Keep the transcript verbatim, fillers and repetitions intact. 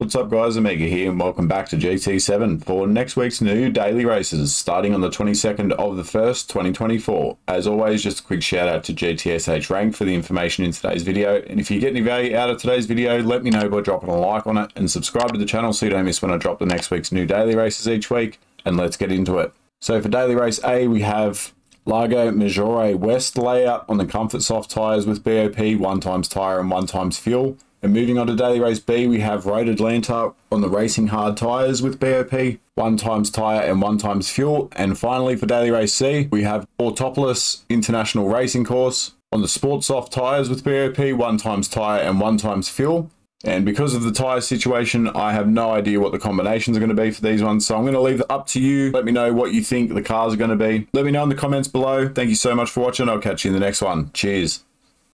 What's up guys, Omega here and welcome back to G T seven for next week's new daily races starting on the twenty-second of the first twenty twenty-four. As always, just a quick shout out to G T S H Rank for the information in today's video, and if you get any value out of today's video, let me know by dropping a like on it and subscribe to the channel so you don't miss when I drop the next week's new daily races each week. And let's get into it. So for daily race A, we have Largo Maggiore West layout on the comfort soft tyres with B O P, one times tyre and one times fuel. And moving on to daily race B, we have Road Atlanta on the racing hard tyres with B O P, one times tyre and one times fuel. And finally for daily race C, we have Autopolis International Racing Course on the sports soft tyres with B O P, one times tyre and one times fuel. And because of the tyre situation, I have no idea what the combinations are going to be for these ones, so I'm going to leave it up to you. Let me know what you think the cars are going to be. Let me know in the comments below. Thank you so much for watching. I'll catch you in the next one. Cheers.